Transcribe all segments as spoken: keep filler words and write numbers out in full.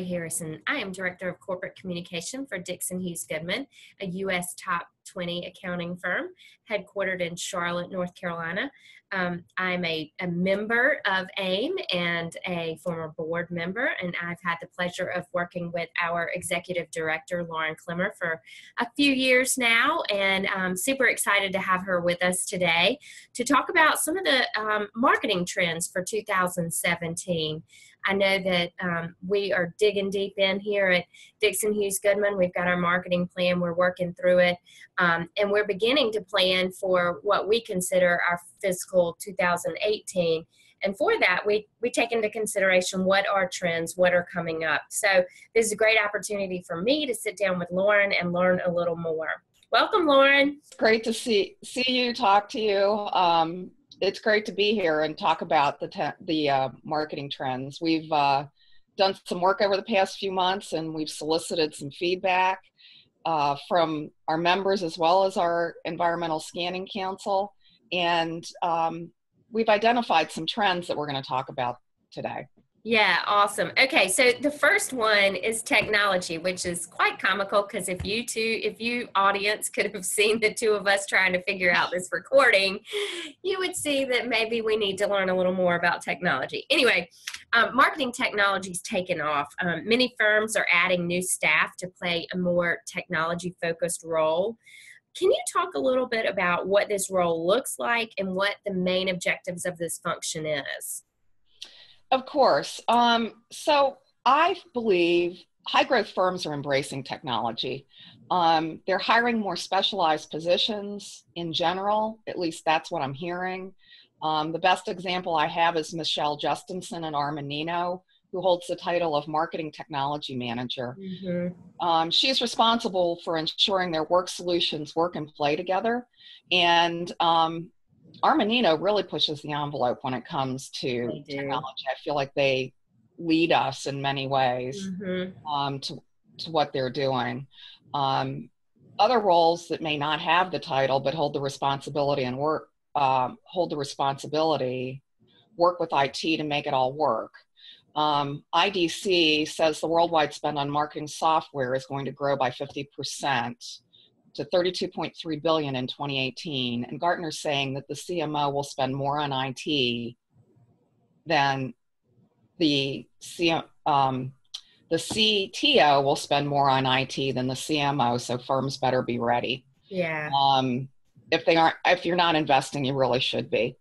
Grey Harrison. I am Director of Corporate Communication for Dixon Hughes Goodman, a U S top twenty accounting firm headquartered in Charlotte, North Carolina. Um, I'm a, a member of AIM and a former board member, and I've had the pleasure of working with our executive director, Lauren Clemmer, for a few years now, and I'm super excited to have her with us today to talk about some of the um, marketing trends for two thousand seventeen. I know that um, we are digging deep in here at Dixon Hughes Goodman. We've got our marketing plan. We're working through it. Um, and we're beginning to plan for what we consider our fiscal two thousand eighteen. And for that, we, we take into consideration what are trends, what are coming up. So this is a great opportunity for me to sit down with Lauren and learn a little more. Welcome, Lauren. Great to see, see you, talk to you. Um, It's great to be here and talk about the, the uh, marketing trends. We've uh, done some work over the past few months, and we've solicited some feedback uh, from our members as well as our Environmental Scanning Council. And um, we've identified some trends that we're going to talk about today. Yeah, awesome. Okay, so the first one is technology, which is quite comical because if you two, if you audience could have seen the two of us trying to figure out this recording, you would see that maybe we need to learn a little more about technology. Anyway, um, marketing technology's taken off. Um, many firms are adding new staff to play a more technology-focused role. Can you talk a little bit about what this role looks like and what the main objectives of this function is? Of course. Um, so I believe high growth firms are embracing technology. Um, they're hiring more specialized positions in general, at least that's what I'm hearing. Um, the best example I have is Michelle Justinson and Armanino, who holds the title of Marketing Technology Manager. Mm-hmm. um, she's responsible for ensuring their work solutions work and play together. And um, Armanino really pushes the envelope when it comes to technology. I feel like they lead us in many ways mm-hmm. um, to, to what they're doing. Um, other roles that may not have the title but hold the responsibility and work, uh, hold the responsibility, work with I T to make it all work. Um, I D C says the worldwide spend on marketing software is going to grow by fifty percent. To thirty-two point three billion dollars in twenty eighteen, and Gartner's saying that the C M O will spend more on I T than the C M, um, the C T O will spend more on I T than the C M O. So firms better be ready. Yeah. Um, if they aren't, if you're not investing, you really should be.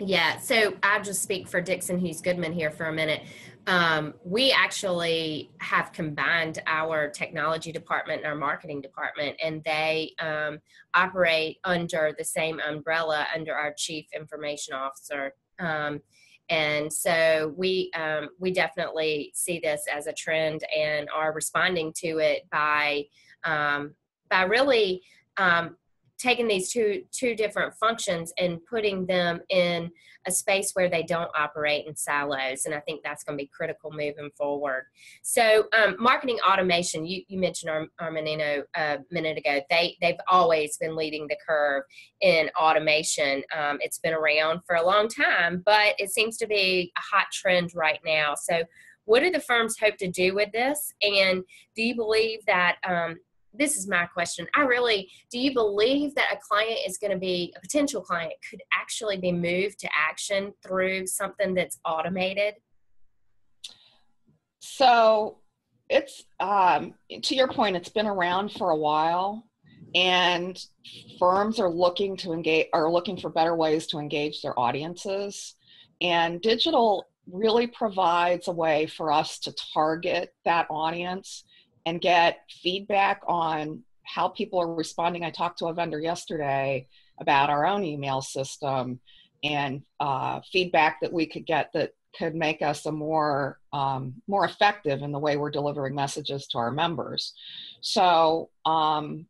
Yeah. So I'll just speak for Dixon Hughes Goodman here for a minute. Um, we actually have combined our technology department and our marketing department, and they um, operate under the same umbrella under our chief information officer. Um, and so we, um, we definitely see this as a trend and are responding to it by, um, by really um, taking these two, two different functions and putting them in a space where they don't operate in silos. And I think that's going to be critical moving forward. So um, marketing automation, you, you mentioned Armanino a minute ago. They, they've always been leading the curve in automation. Um, it's been around for a long time, but it seems to be a hot trend right now. So what do the firms hope to do with this? And do you believe that um, this is my question. I really, do you believe that a client is going to be, a potential client could actually be moved to action through something that's automated? So it's, um, to your point, it's been around for a while, and firms are looking to engage, are looking for better ways to engage their audiences. And digital really provides a way for us to target that audience and get feedback on how people are responding. I talked to a vendor yesterday about our own email system and uh, feedback that we could get that could make us a more, um, more effective in the way we're delivering messages to our members. So, um,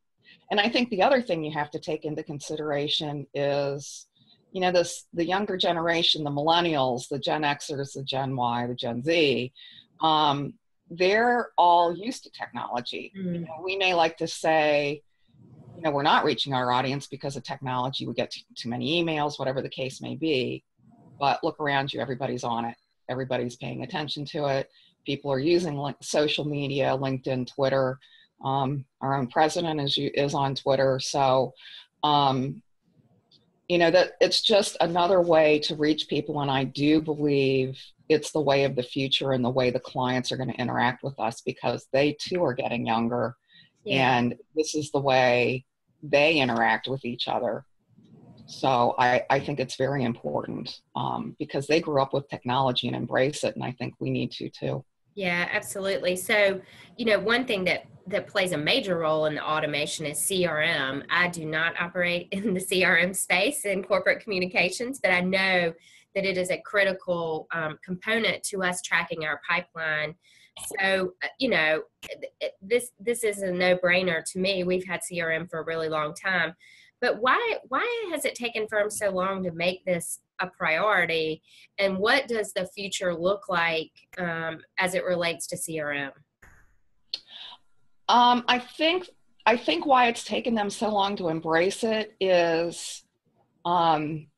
and I think the other thing you have to take into consideration is, you know, this, the younger generation, the millennials, the Gen Xers, the Gen Y, the Gen Z, um, they're all used to technology. Mm. You know, we may like to say, you know, we're not reaching our audience because of technology. We get too, too many emails, whatever the case may be. But look around you, everybody's on it. Everybody's paying attention to it. people are using like social media, LinkedIn, Twitter. Um, our own president is, is on Twitter. So, um, you know, that it's just another way to reach people. And I do believe it's the way of the future and the way the clients are going to interact with us, because they too are getting younger. Yeah. And this is the way they interact with each other. So I, I think it's very important um, because they grew up with technology and embrace it. And I think we need to too. Yeah, absolutely. So, you know, one thing that, that plays a major role in the automation is C R M. I do not operate in the C R M space in corporate communications, but I know that it is a critical um, component to us tracking our pipeline. So, you know, this this is a no-brainer to me. We've had C R M for a really long time. But why why has it taken firms so long to make this a priority? And what does the future look like um, as it relates to C R M? Um, I think I think why it's taken them so long to embrace it is um,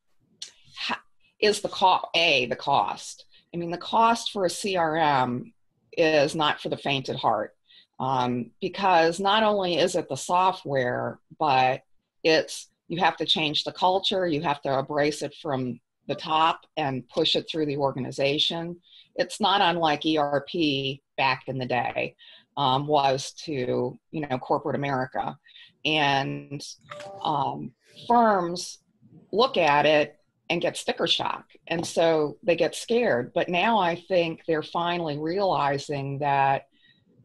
is the co- a the cost. I mean, the cost for a C R M is not for the faint at heart, um, because not only is it the software, but it's you have to change the culture. You have to embrace it from the top and push it through the organization. It's not unlike E R P back in the day um, was to, you know, corporate America. And um, firms look at it and get sticker shock. And so they get scared. But now I think they're finally realizing that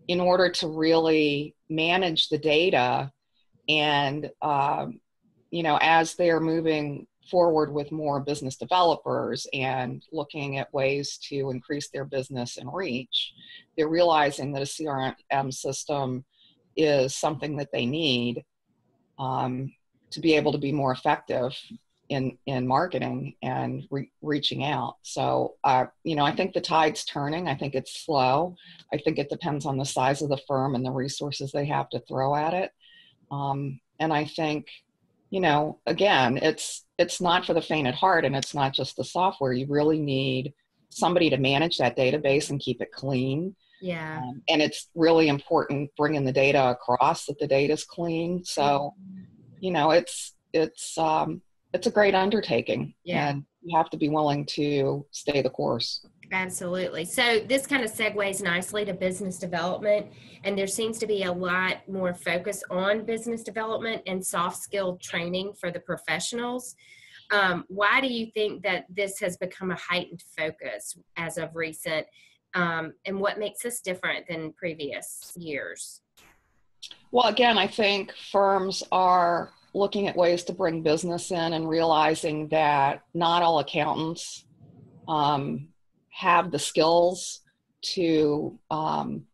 in order to really manage the data and, um, you know, as they're moving forward with more business developers and looking at ways to increase their business and reach, they're realizing that a C R M system is something that they need um, to be able to be more effective in, in marketing and re- reaching out. So, uh, you know, I think the tide's turning. I think it's slow. I think it depends on the size of the firm and the resources they have to throw at it. Um, and I think, you know, again, it's, it's not for the faint at heart, and it's not just the software. You really need somebody to manage that database and keep it clean. Yeah. Um, and it's really important bringing the data across that the data's clean. So, you know, it's, it's, um, it's a great undertaking, yeah. And you have to be willing to stay the course. Absolutely. So this kind of segues nicely to business development, and there seems to be a lot more focus on business development and soft skill training for the professionals. Um, why do you think that this has become a heightened focus as of recent, um, and what makes this different than previous years? Well, again, I think firms are looking at ways to bring business in and realizing that not all accountants um, have the skills to um,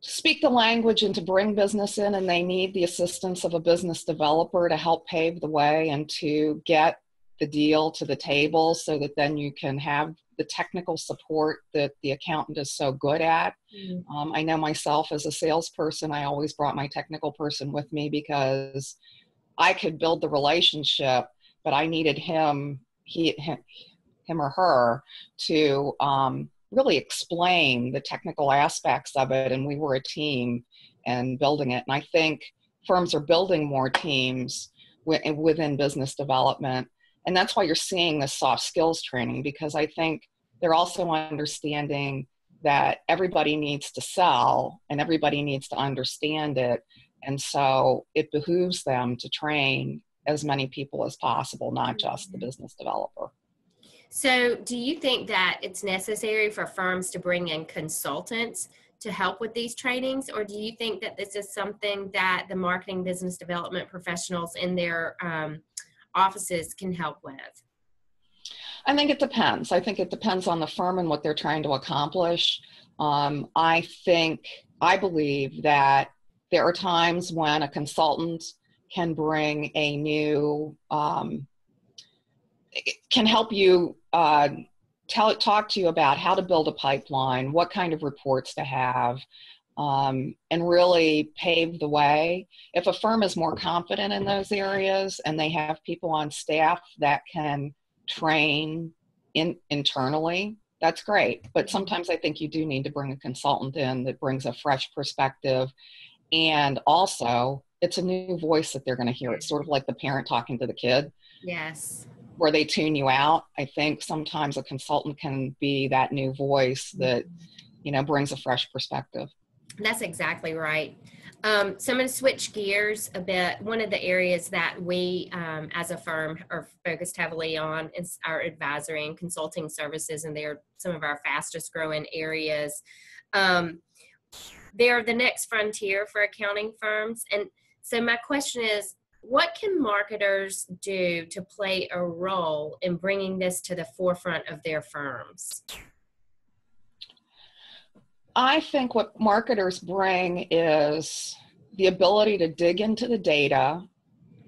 speak the language and to bring business in, and they need the assistance of a business developer to help pave the way and to get the deal to the table so that then you can have the technical support that the accountant is so good at. Mm-hmm. Um, I know myself as a salesperson, I always brought my technical person with me because I could build the relationship, but I needed him, he, him, him or her to um, really explain the technical aspects of it. And we were a team and building it. And I think firms are building more teams w- within business development. And that's why you're seeing the soft skills training, because I think they're also understanding that everybody needs to sell and everybody needs to understand it. And so it behooves them to train as many people as possible, not just the business developer. So do you think that it's necessary for firms to bring in consultants to help with these trainings? Or do you think that this is something that the marketing business development professionals in their um, offices can help with? I think it depends. I think it depends on the firm and what they're trying to accomplish. Um, I think, I believe that there are times when a consultant can bring a new, um, can help you uh, tell, talk to you about how to build a pipeline, what kind of reports to have, Um, and really pave the way. If a firm is more confident in those areas and they have people on staff that can train in, internally that's great. But sometimes I think you do need to bring a consultant in that brings a fresh perspective. And also, it's a new voice that they're going to hear. It's sort of like the parent talking to the kid. Yes. Where they tune you out. I think sometimes a consultant can be that new voice that, you know, brings a fresh perspective. That's exactly right. Um, so I'm going to switch gears a bit. One of the areas that we um, as a firm are focused heavily on is our advisory and consulting services, and they are some of our fastest growing areas. Um, they are the next frontier for accounting firms. And so my question is, what can marketers do to play a role in bringing this to the forefront of their firms? I think what marketers bring is the ability to dig into the data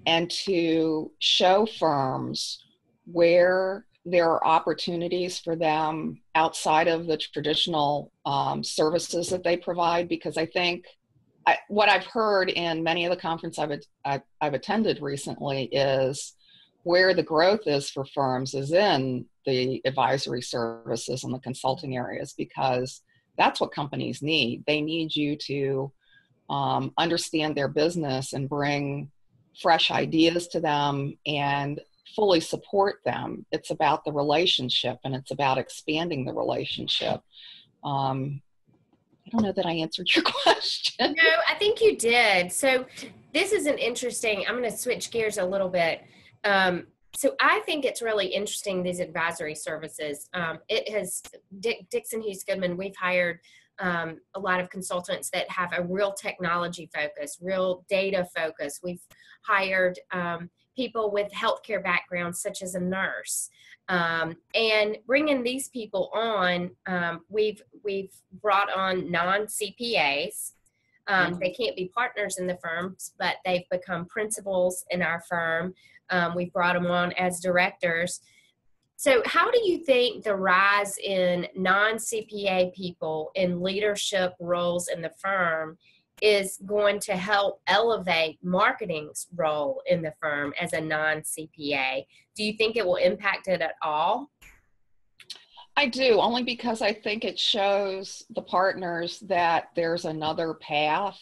and to show firms where there are opportunities for them outside of the traditional um, services that they provide. Because I think I, what I've heard in many of the conferences I've, I've, I've attended recently is where the growth is for firms is in the advisory services and the consulting areas, because that's what companies need. They need you to um, understand their business and bring fresh ideas to them and fully support them. It's about the relationship, and it's about expanding the relationship. Um, I don't know that I answered your question. No, I think you did. So this is an interesting, I'm going to switch gears a little bit. Um, So I think it's really interesting, these advisory services. Um, it has, Dick, Dixon Hughes Goodman, we've hired um, a lot of consultants that have a real technology focus, real data focus. We've hired um, people with healthcare backgrounds, such as a nurse. Um, and bringing these people on, um, we've, we've brought on non C P As. Um, they can't be partners in the firms, but they've become principals in our firm. Um, we've brought them on as directors. So how do you think the rise in non C P A people in leadership roles in the firm is going to help elevate marketing's role in the firm as a non C P A? Do you think it will impact it at all? I do, only because I think it shows the partners that there's another path.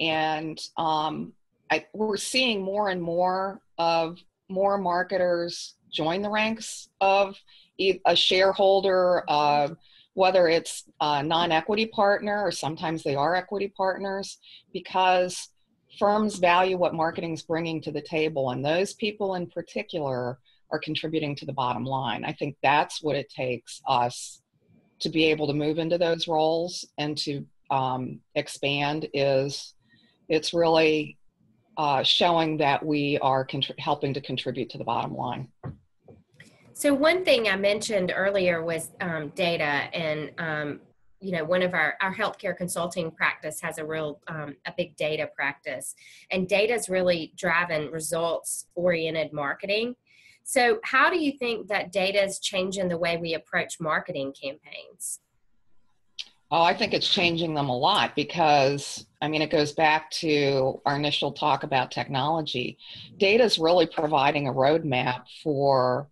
And um, I, we're seeing more and more of more marketers join the ranks of a shareholder, uh, whether it's a non-equity partner or sometimes they are equity partners, because firms value what marketing's bringing to the table. And those people in particular are contributing to the bottom line. I think that's what it takes us to be able to move into those roles and to um, expand is it's really uh, showing that we are helping to contribute to the bottom line. So one thing I mentioned earlier was um, data, and um, you know, one of our, our healthcare consulting practice has a real, um, a big data practice, and data is really driving results oriented marketing. So how do you think that data is changing the way we approach marketing campaigns? Oh, I think it's changing them a lot, because, I mean, it goes back to our initial talk about technology. Data is really providing a roadmap for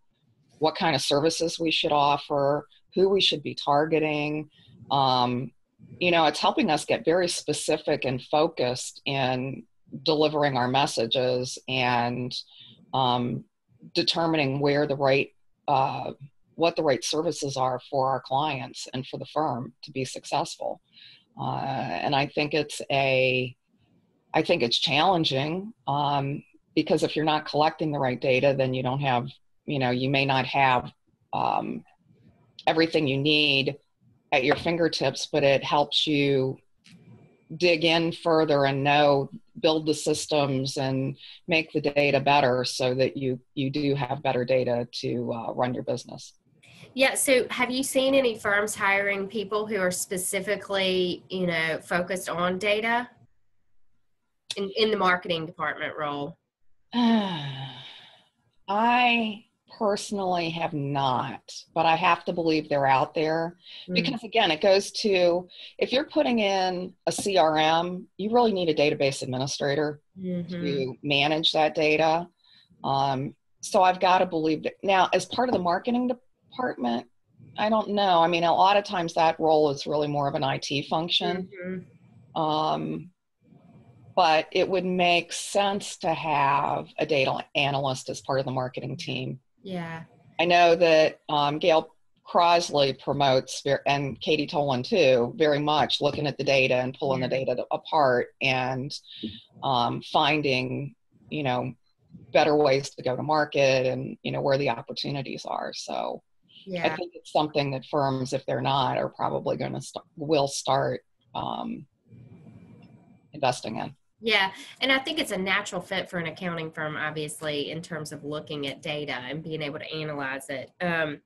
what kind of services we should offer, who we should be targeting. Um, you know, it's helping us get very specific and focused in delivering our messages and um, determining where the right, uh, what the right services are for our clients and for the firm to be successful. Uh, and I think it's a, I think it's challenging um, because if you're not collecting the right data, then you don't have, you know, you may not have um, everything you need at your fingertips, but it helps you dig in further and know, build the systems and make the data better so that you, you do have better data to uh, run your business. Yeah. So have you seen any firms hiring people who are specifically, you know, focused on data in, in the marketing department role? I personally have not, but I have to believe they're out there mm. because again, it goes to, if you're putting in a C R M, you really need a database administrator mm-hmm. to manage that data. Um, so I've got to believe that. Now, as part of the marketing department, I don't know. I mean, a lot of times that role is really more of an I T function. Mm-hmm. Um, but it would make sense to have a data analyst as part of the marketing team. Yeah. I know that um, Gail Crosley promotes, and Katie Tolan too, very much looking at the data and pulling yeah. the data apart and um, finding, you know, better ways to go to market and, you know, where the opportunities are. So yeah. I think it's something that firms, if they're not, are probably going to st- will start um, investing in. Yeah. And I think it's a natural fit for an accounting firm, obviously, in terms of looking at data and being able to analyze it. Um,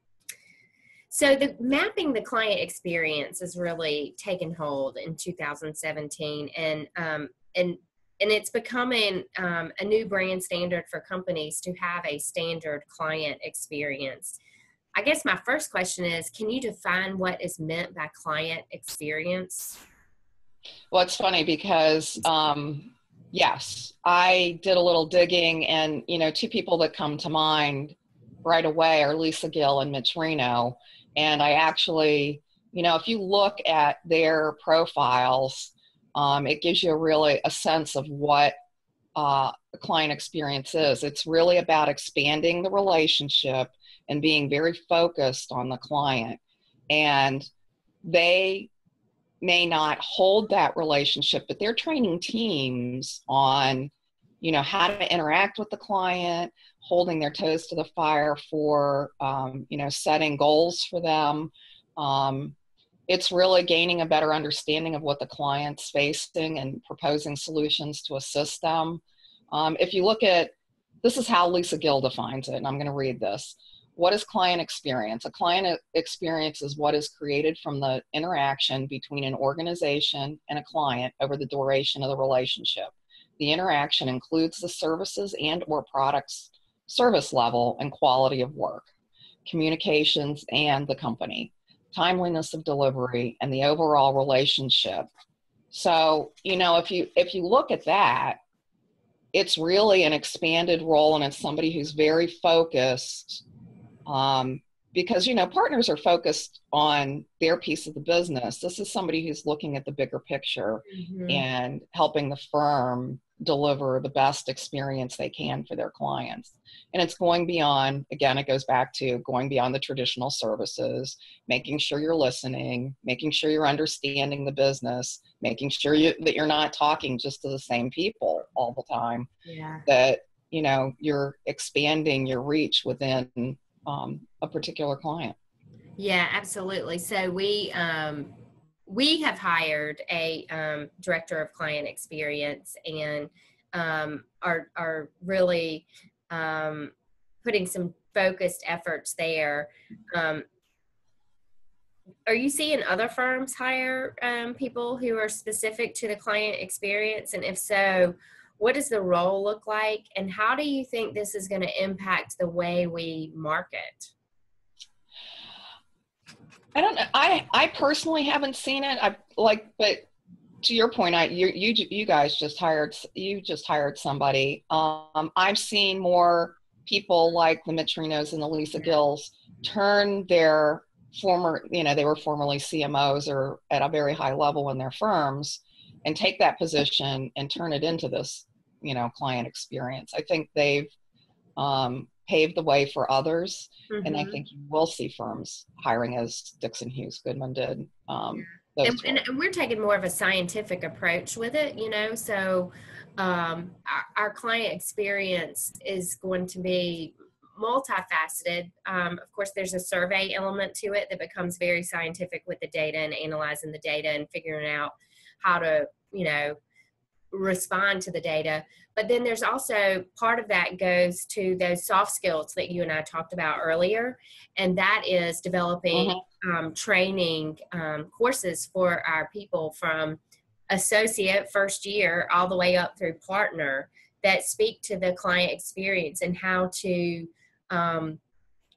so the mapping the client experience has really taken hold in two thousand seventeen. And, um, and, and it's becoming um, a new brand standard for companies to have a standard client experience. I guess my first question is, can you define what is meant by client experience? Well, it's funny because, um, yes, I did a little digging, and, you know, two people that come to mind right away are Lisa Gill and Mitch Reno. And I actually, you know, if you look at their profiles, um, it gives you a really a sense of what uh, the client experience is. It's really about expanding the relationship and being very focused on the client. And they may not hold that relationship, but they're training teams on, you know, how to interact with the client, holding their toes to the fire for, um, you know, setting goals for them. Um, it's really gaining a better understanding of what the client's facing and proposing solutions to assist them. Um, if you look at, this is how Lisa Gill defines it, and I'm going to read this. What is client experience? A client experience is what is created from the interaction between an organization and a client over the duration of the relationship. The interaction includes the services and or products, service level, and quality of work, communications, and the company, timeliness of delivery, and the overall relationship. So, you know, if you if you look at that, it's really an expanded role, and it's somebody who's very focused. Um, because, you know, partners are focused on their piece of the business. This is somebody who's looking at the bigger picture mm-hmm. and helping the firm deliver the best experience they can for their clients. And it's going beyond, again, it goes back to going beyond the traditional services, making sure you're listening, making sure you're understanding the business, making sure you, that you're not talking just to the same people all the time, yeah. that, you know, you're expanding your reach within Um, a particular client. Yeah, absolutely. So we um, we have hired a um, director of client experience, and um, are are really um, putting some focused efforts there. Um, are you seeing other firms hire um, people who are specific to the client experience? And if so, what does the role look like, and how do you think this is going to impact the way we market? I don't know. I, I personally haven't seen it. I like, but to your point, I, you, you, you guys just hired, you just hired somebody. Um, I've seen more people like the Mitrinos and the Lisa Gills turn their former, you know, they were formerly C M Os or at a very high level in their firms, and take that position and turn it into this, you know, client experience. I think they've um, paved the way for others. Mm-hmm. And I think you will see firms hiring as Dixon Hughes Goodman did. Um, and, and we're taking more of a scientific approach with it, you know, so um, our, our client experience is going to be multifaceted. Um, of course, there's a survey element to it that becomes very scientific with the data and analyzing the data and figuring out how to, you know, respond to the data. But then there's also part of that goes to those soft skills that you and I talked about earlier. And that is developing mm-hmm. um, training um, courses for our people from associate first year all the way up through partner that speak to the client experience and how to, um,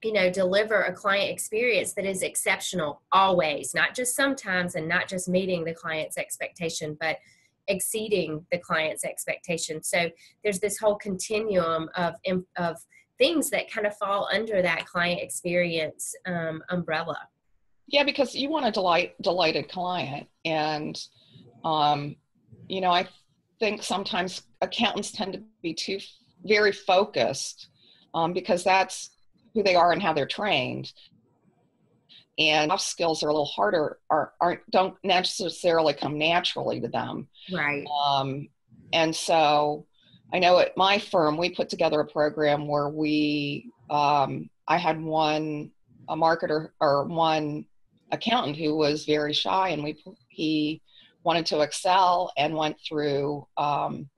you know, deliver a client experience that is exceptional always, not just sometimes and not just meeting the client's expectation, but exceeding the client's expectation. So there's this whole continuum of, of things that kind of fall under that client experience um, umbrella. Yeah, because you want a delight, delighted client. And, um, you know, I think sometimes accountants tend to be too very focused um, because that's who they are and how they're trained. And soft skills are a little harder, are, are, don't necessarily come naturally to them. Right. Um, and so I know at my firm, we put together a program where we, um, I had one, a marketer or one accountant who was very shy, and we, he wanted to excel and went through, um,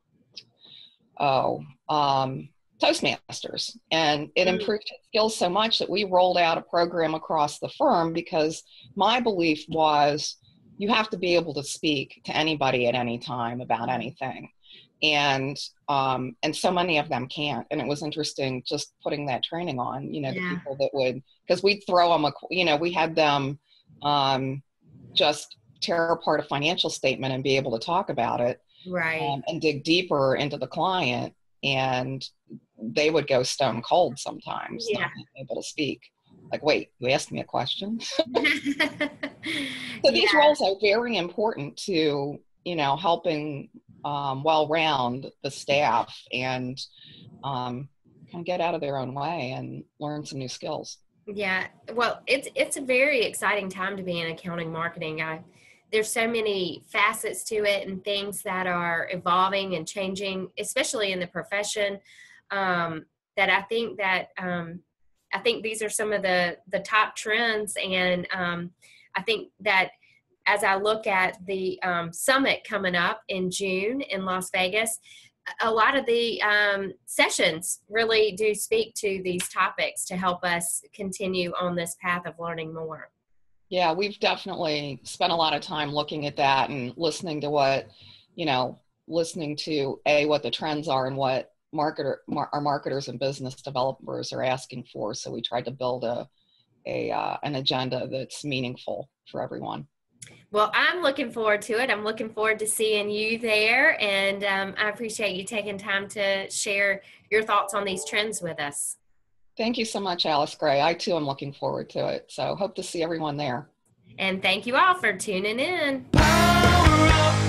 oh, um, Toastmasters, and it improved his skills so much that we rolled out a program across the firm, because my belief was you have to be able to speak to anybody at any time about anything. And um, and so many of them can't. And it was interesting just putting that training on, you know, yeah. the people that would, because we'd throw them, a, you know, we had them um, just tear apart a financial statement and be able to talk about it. Right. Um, and dig deeper into the client. And they would go stone cold sometimes, yeah. not being able to speak. Like, wait, you asked me a question? So yeah. these roles are very important to, you know, helping um, well round the staff and um, kind of get out of their own way and learn some new skills. Yeah, well, it's it's a very exciting time to be in accounting marketing. I, there's so many facets to it and things that are evolving and changing, especially in the profession. Um, that I think that, um, I think these are some of the, the top trends. And, um, I think that as I look at the, um, summit coming up in June in Las Vegas, a lot of the, um, sessions really do speak to these topics to help us continue on this path of learning more. Yeah, we've definitely spent a lot of time looking at that and listening to what, you know, listening to a, what the trends are and what, marketer, mar- our marketers and business developers are asking for. So we tried to build a, a uh, an agenda that's meaningful for everyone. Well, I'm looking forward to it. I'm looking forward to seeing you there. And um, I appreciate you taking time to share your thoughts on these trends with us. Thank you so much, Alice Gray. I too am looking forward to it. So hope to see everyone there. And thank you all for tuning in.